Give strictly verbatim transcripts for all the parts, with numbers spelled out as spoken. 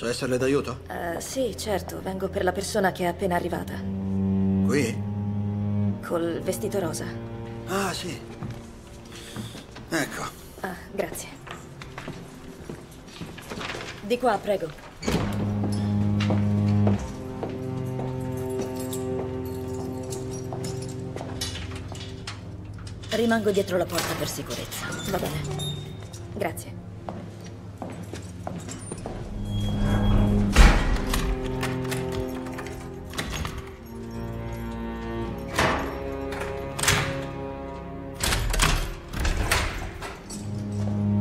Posso esserle d'aiuto? Uh, sì, certo. Vengo per la persona che è appena arrivata. Qui? Col vestito rosa. Ah, sì. Ecco. Ah, grazie. Di qua, prego. Rimango dietro la porta per sicurezza. Va bene. Grazie.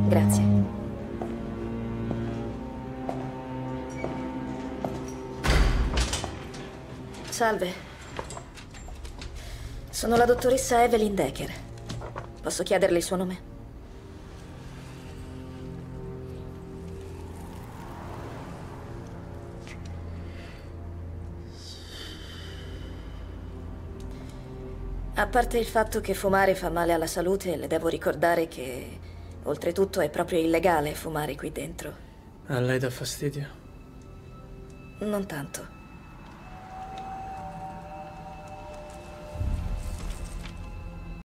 Grazie. Salve. Sono la dottoressa Evelyn Decker. Posso chiederle il suo nome? A parte il fatto che fumare fa male alla salute, le devo ricordare che... oltretutto è proprio illegale fumare qui dentro. A lei dà fastidio? Non tanto.